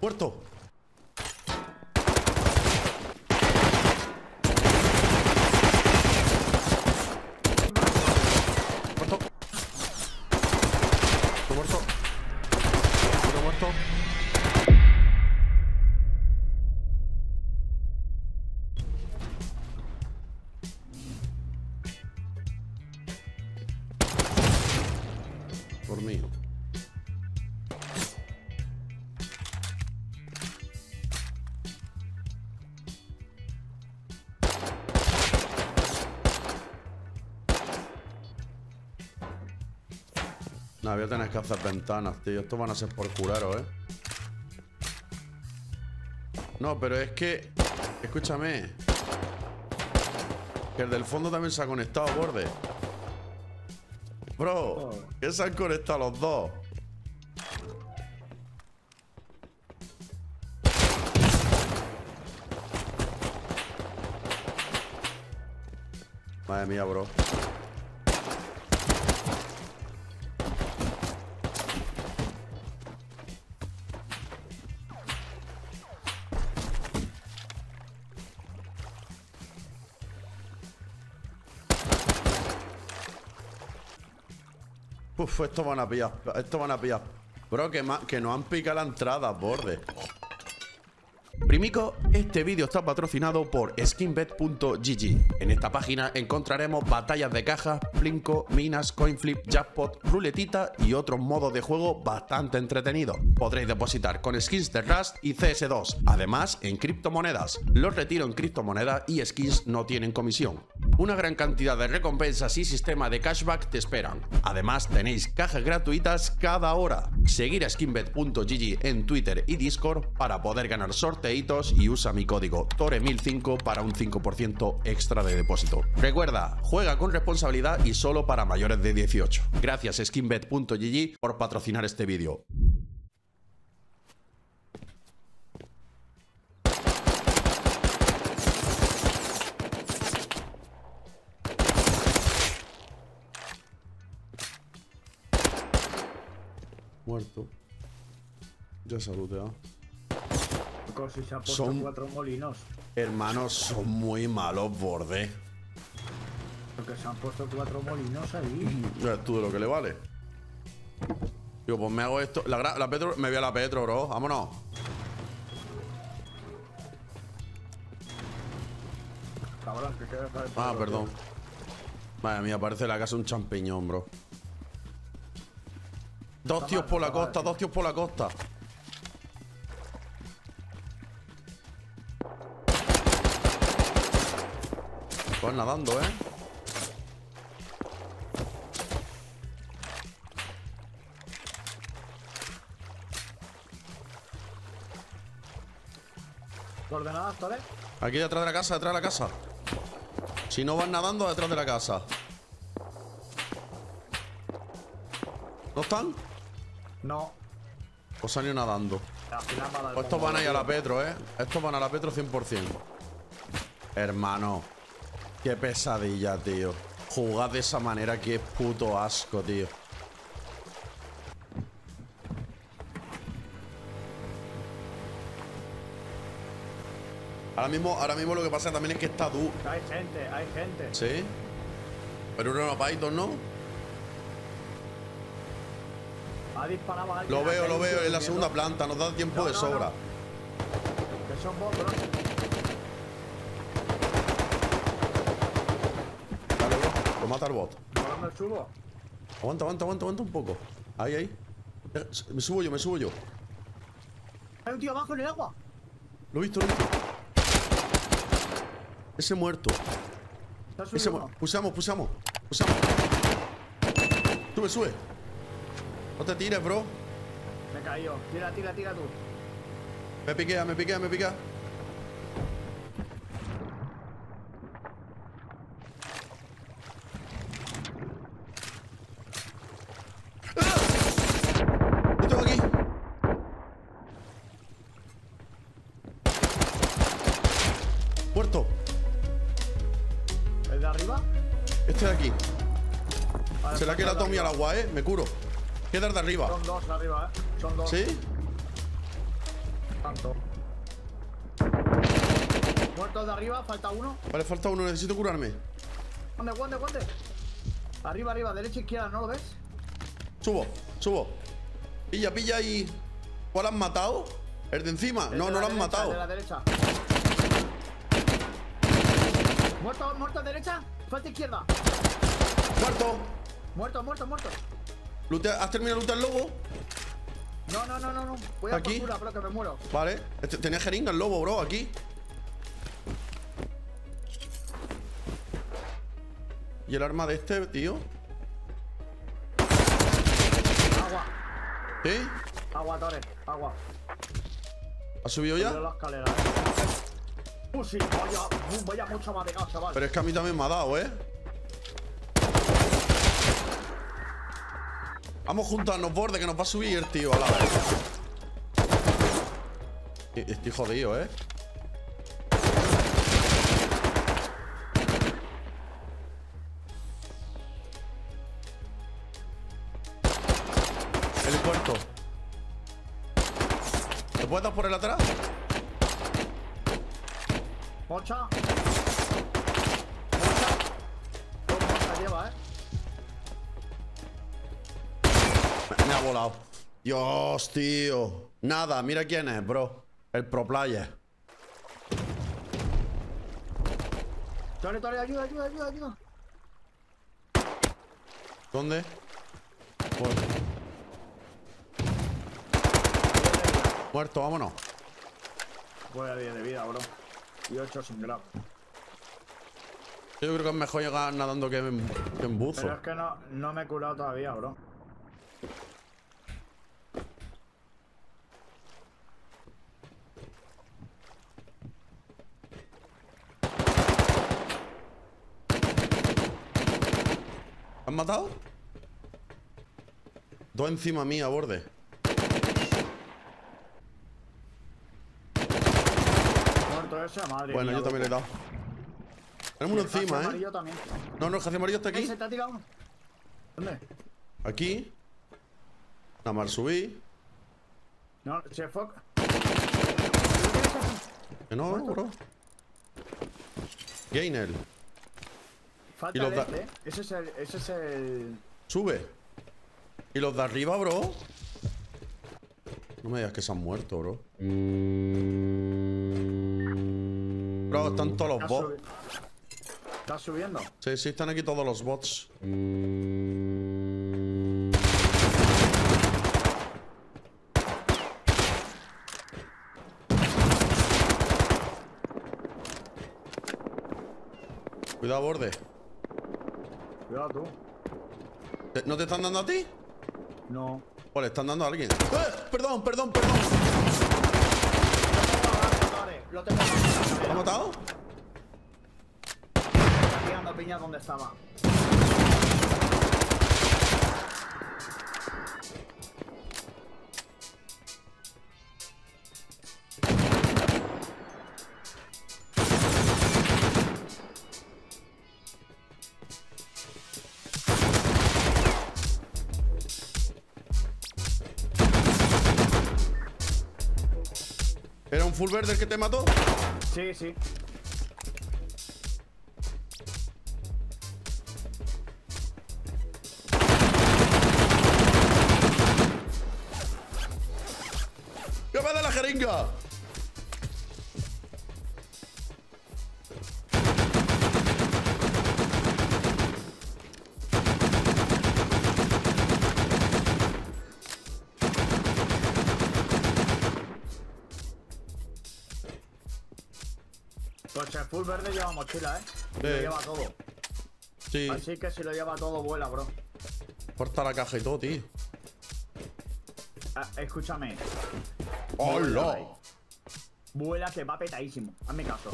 Muerto. Por mí. No, voy a tener que hacer ventanas, tío. Estos van a ser por curaros, ¿eh? No, pero es que... Escúchame. Que el del fondo también se ha conectado, borde. Bro, que se han conectado los dos. Madre mía, bro. Uf, estos van a pillar. Estos van a pillar. Bro, que nos han picado la entrada, borde. Primico, este vídeo está patrocinado por SkinBet.gg. En esta página encontraremos batallas de cajas, plinko, minas, coinflip, jackpot, ruletita y otros modos de juego bastante entretenidos. Podréis depositar con skins de Rust y CS2, además en criptomonedas. Los retiro en criptomonedas y skins no tienen comisión. Una gran cantidad de recompensas y sistema de cashback te esperan. Además, tenéis cajas gratuitas cada hora. Seguir a skinbet.gg en Twitter y Discord para poder ganar sorteitos y usa mi código TORE1005 para un 5% extra de depósito. Recuerda, juega con responsabilidad y solo para mayores de 18. Gracias skinbet.gg por patrocinar este vídeo. Muerto. Ya se ha looteado. Si se ha puesto son 4 molinos. Hermanos, son muy malos, borde. Porque se han puesto 4 molinos ahí. ¿Tú de lo que le vale? Digo, pues me hago esto. La Petro, me voy a la Petro, bro. Vámonos. Cabrón, que queda para el Petro, perdón. Tío. Madre mía, parece la casa un champiñón, bro. Dos tíos por la costa, dos tíos por la costa. Van nadando, ¿eh? Coordenadas, ¿vale? Aquí detrás de la casa, detrás de la casa. Si no van nadando, detrás de la casa. ¿No están? No. Pues han ido nadando. Pues estos van a ir a la Petro, ¿eh? Estos van a la Petro 100%. Hermano. Qué pesadilla, tío. Jugar de esa manera, qué puto asco, tío. Ahora mismo lo que pasa también es que está duro. Hay gente, hay gente. ¿Sí? Pero uno no Python, ¿no? Ha disparado a alguien. Lo veo, en la segunda planta, nos da tiempo de sobra. No. Que son bots, ¿no? Mata al bot. ¿Me subo? Aguanta, aguanta un poco. Ahí, ahí. Me subo yo, Hay un tío abajo en el agua. Lo he visto, Ese muerto. Ese muerto. Pusamos. Sube. No te tires, bro. Me he caído. Tira tú. Me piquea. Muerto. ¿El de arriba? Este de aquí. Vale, se le ha quedado Tommy al agua, Me curo. Queda el de arriba. Son dos arriba, ¿eh? ¿Sí? tanto. Muertos de arriba, falta uno. Vale, falta uno, necesito curarme. ¿Dónde? Arriba, arriba, derecha, izquierda, ¿no lo ves? Subo. Pilla y... ¿Cuál han matado? ¿El de encima? El no, de no lo han matado. El de la derecha. Muerto, derecha. Falta izquierda. Muerto. ¿Has terminado de lootear el lobo? No. Voy a por cura, bro, que me muero. Vale. Tenía jeringa el lobo, bro, aquí. Y el arma de este, tío. Agua. ¿Eh? Agua, Tore, agua. ¿Has subido ya? La escalera, ¿eh? Sí, vaya mucho más de gas, chaval. Pero es que a mí también me ha dado, ¿eh? Vamos juntarnos, borde, que nos va a subir, tío, a la vez. Estoy jodido, ¿eh? El puerto. ¿Te puedes dar por el atrás? Mocha lleva, ¿eh? Me ha volado. Dios, tío. Nada, mira quién es, bro. El pro player. Tore, ayuda. ¿Dónde? Por... Muerto, vámonos. Voy a 10 de vida, bro. Y 8 sin grab. Yo creo que es mejor llegar nadando que en buzo. Pero es que no me he curado todavía, bro. ¿Has matado? Dos encima mía, a borde. Madre bueno, mía, yo también le he dado. Tenemos uno encima, ¿eh? También. No, el jace amarillo está aquí. ¿Te ha tirado? ¿Dónde? Aquí. Nada más subí. No, se fue. Que no, bro. Gainer. Falta el este, ¿eh? Ese es el... Sube. Y los de arriba, bro. No me digas que se han muerto, bro. Bro, están todos los bots. ¿Estás subiendo? Sí, están aquí todos los bots. Cuidado, borde. Cuidado tú. ¿No te están dando a ti? No. O le están dando a alguien. Perdón. Lo tengo. ¿Lo has matado? Está tirando piña donde estaba. ¿Era un full verde el que te mató? Sí. ¡Que me da la jeringa! Coche full verde lleva mochila, ¿eh? Sí. Lo lleva todo. Sí. Así que si lo lleva todo, vuela, bro. Corta la caja y todo, tío. Escúchame. ¡Hola! Vuela que va petadísimo. Hazme caso.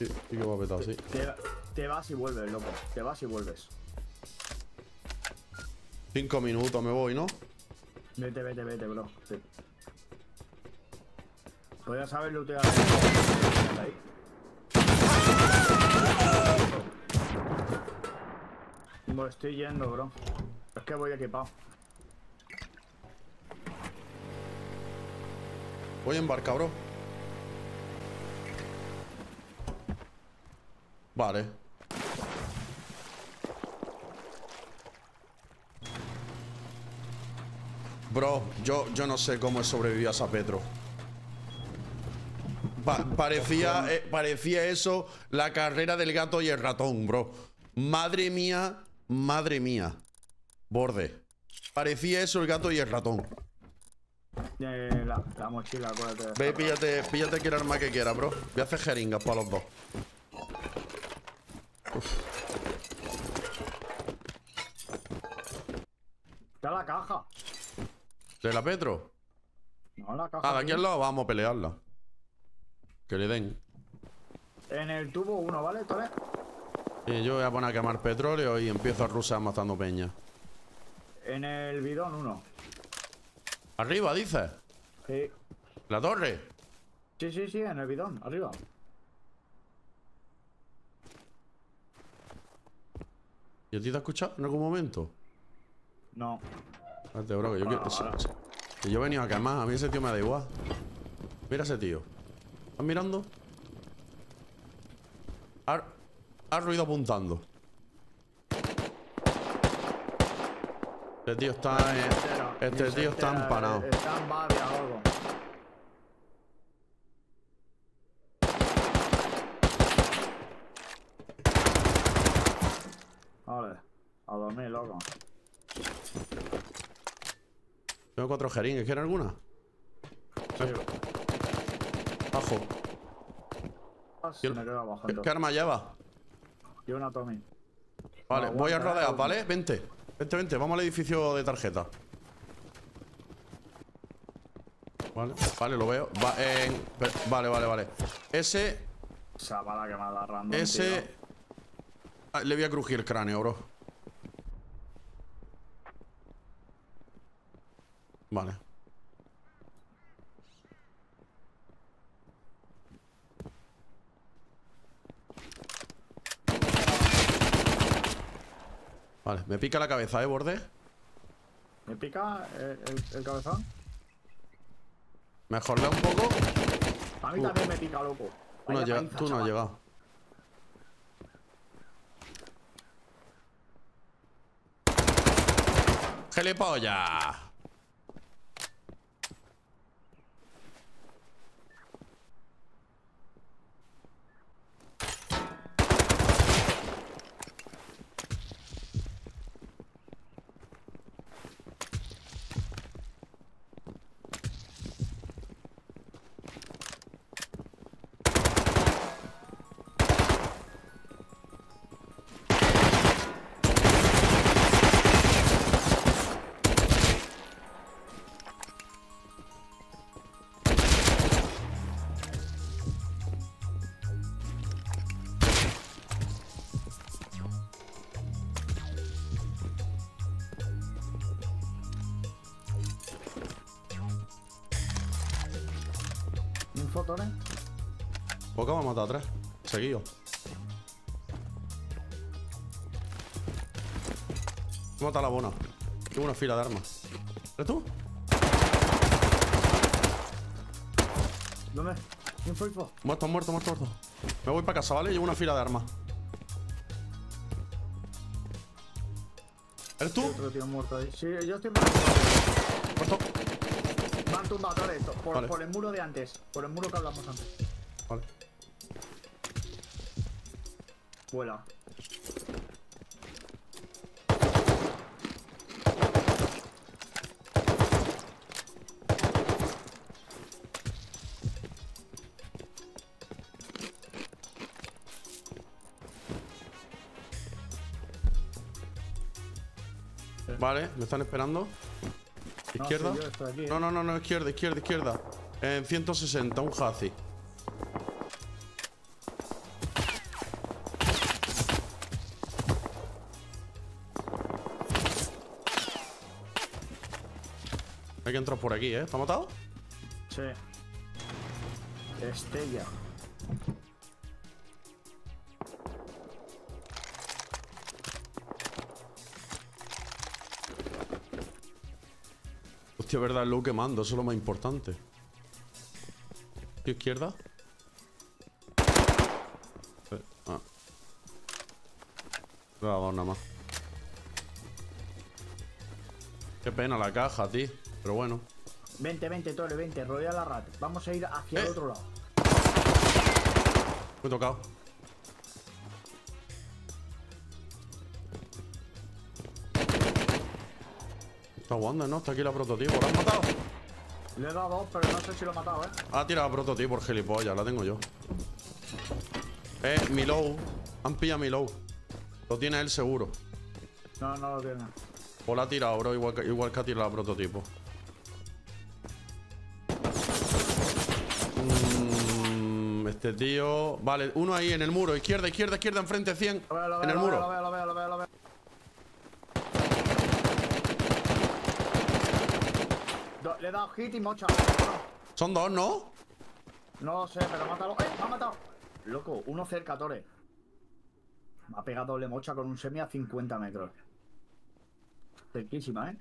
Sí que va petado, sí. Te vas y vuelves, loco. 5 minutos, me voy, ¿no? Vete, bro. Sí. Pues ya sabes, lootear. Pues estoy yendo, bro. Es que voy equipado. Voy en barca, bro. Vale. Bro, yo no sé cómo he sobrevivido a San Pedro. Parecía eso, la carrera del gato y el ratón, bro. Madre mía, madre mía. Borde. Parecía eso, el gato y el ratón. La mochila, acuérdate. Ve, píllate que el arma que quiera, bro. Voy a hacer jeringas para los dos. Uf. Está la caja. ¿De la Petro? No, la caja. Ah, de aquí al lado vamos a pelearla. Que le den. En el tubo uno, ¿vale? ¿Tale? Y yo voy a poner a quemar petróleo y empiezo a rusar matando peña. En el bidón uno. ¿Arriba, dices? Sí. ¿La torre? Sí, sí, sí, en el bidón, arriba. ¿Y a ti te has escuchado en algún momento? No. Espérate, bro, que yo quiero... Que yo he venido a quemar, a mí ese tío me da igual. Mira ese tío. ¿Estás mirando? Ha ruido apuntando. Este tío está... este tío está empanado. Está en babia o algo. Vale, a dormir, loco. Tengo 4 jeringues, ¿quieres alguna? Sí. Bajo. Me quedo abajo, ¿Qué arma lleva? Llevo una Tommy. Vale, voy a rodear, ¿vale? Vente, vamos al edificio de tarjeta. Vale, lo veo. Vale. Ese. Esa bala que me ha dado random. Ese. Ah, le voy a crujir el cráneo, bro. Vale. Vale, me pica la cabeza, borde. ¿Me pica el cabezón? Mejor da un poco. A mí también me pica, loco. Tú no has llegado. ¡Gilipollas! Boca me ha matado atrás. Seguido. Me mata la bona. Tengo una fila de armas. ¿Eres tú? ¿Dónde? ¿Quién fue? Muerto. Me voy para casa, ¿vale? Llevo una fila de armas. ¿Eres tú? Otro tío muerto ahí. Sí, yo estoy muerto. Me han tumbado todo esto. Vale. Por el muro de antes. Por el muro que hablamos antes. Vale. Vuela. Vale, me están esperando. ¿Izquierda? No, sí, aquí, ¿eh? No, izquierda. En 160, un Hazi. Hay que entrar por aquí, ¿eh? ¿Te ha matado? Sí. Estella. Hostia, verdad, el low que mando, eso es lo más importante. ¿Pie izquierda? Ah. No hago nada más. Qué pena la caja, tío. Pero bueno. 20, Tore, 20, rodea la rata. Vamos a ir hacia el otro lado. Me he tocado. Está Wanda, ¿no? Está aquí la prototipo. ¿La has matado? Le he dado dos, pero no sé si lo he matado, ¿eh? Ha tirado a prototipo por gilipollas, la tengo yo. Mi low. Han pillado mi low. Lo tiene él seguro. No, no lo tiene. O la ha tirado, bro, igual que ha tirado a prototipo. Este tío... Vale, uno ahí en el muro. Izquierda, enfrente, 100. En el muro. Lo veo. Le he dado hit y mocha. Son dos, ¿no? No sé, pero mátalo. ¡Me ha matado! Loco, uno cerca, Tore. Me ha pegado doble mocha con un semi a 50 metros. Cerquísima, ¿eh?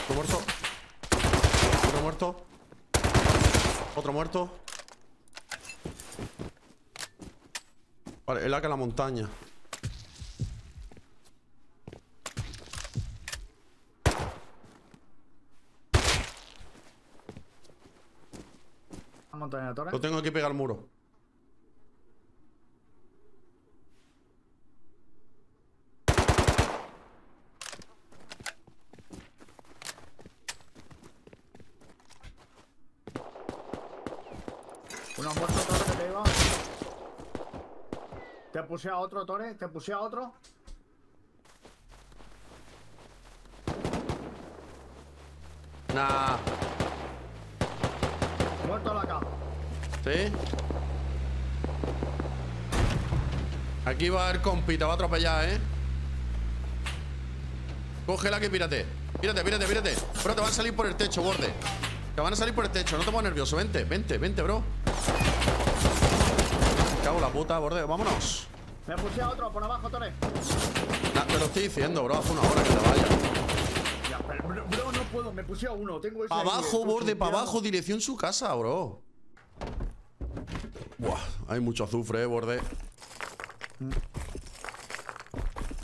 Otro muerto. Vale, el AK a la montaña. Lo tengo que pegar al muro. Uno muerto, Tore, que te iba. Te puse a otro, Tore, te puse a otro. Nah. Muerto la caja. ¿Sí? Aquí va el compi, te va a atropellar, ¿eh? Cógela que pírate. Pírate. Bro, te van a salir por el techo, borde. Te van a salir por el techo, no te pongas nervioso. Vente, bro. Me cago en la puta, borde. Vámonos. Me puse a otro por abajo, Tore. Nah, te lo estoy diciendo, bro. Hace una hora que te vayas. Bro, no puedo, me puse a uno, tengo ese. Abajo, borde, para abajo, dirección su casa, bro. Buah, hay mucho azufre, borde.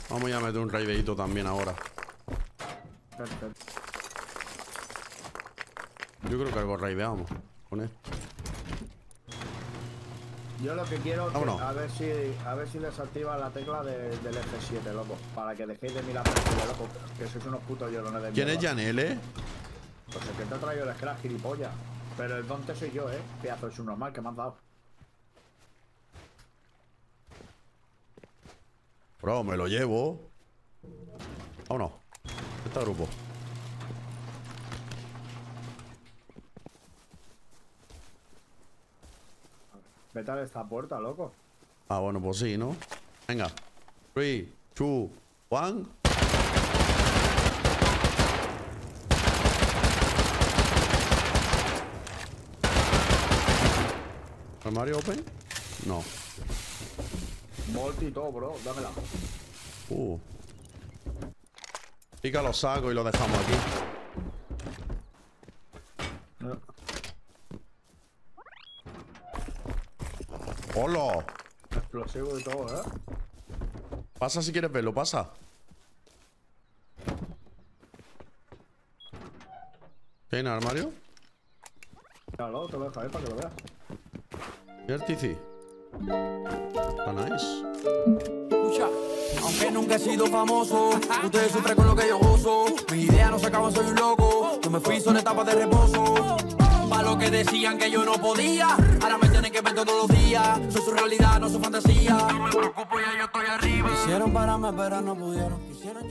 Vamos a meter un raideito también ahora. Yo creo que algo raideamos con esto. Yo lo que quiero es a ver si desactiva la tecla del F7, loco. Para que dejéis de mirar la loco. Que sois unos putos llorones de mierda. ¿Quién es Janel, eh? Pues el que te ha traído el scratch, gilipollas. Pero el donte soy yo, eh. Pedazo es un normal que me has dado. Bro, me lo llevo. Vámonos. Está grupo. Vete a esta puerta, loco. Ah, bueno, pues sí, ¿no? Venga. 3, 2, 1. ¿Armario open? No. Multi y todo, bro. Dámela. Pica los sacos y lo dejamos aquí. No. ¡Hola! Explosivo y todo, ¿eh? Pasa si quieres verlo, pasa. ¿Qué hay en el armario? Claro, te lo dejo ahí para que lo veas. ¿Y el tizi? Está nice. Aunque nunca he sido famoso, ustedes sufren con lo que yo gozo. Mis ideas no se acaban, soy un loco. Yo me fui, son etapas de reposo. Para lo que decían que yo no podía, ahora me tienen que ver todos los días. Soy su realidad, no su fantasía. No me preocupo, ya yo estoy arriba. Quisieron pararme, pero no pudieron. Quisieron